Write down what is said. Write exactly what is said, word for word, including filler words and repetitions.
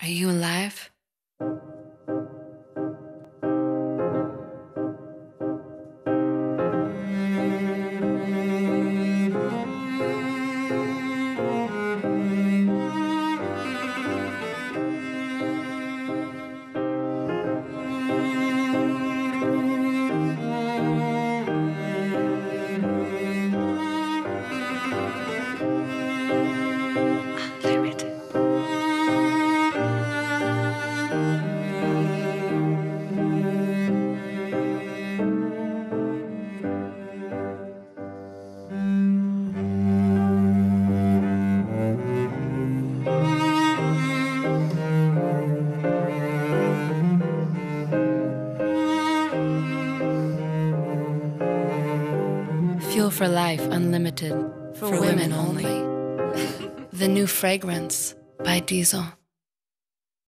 Are you alive? Fuel for Life Unlimited, for, for women, women only. The new fragrance by Diesel.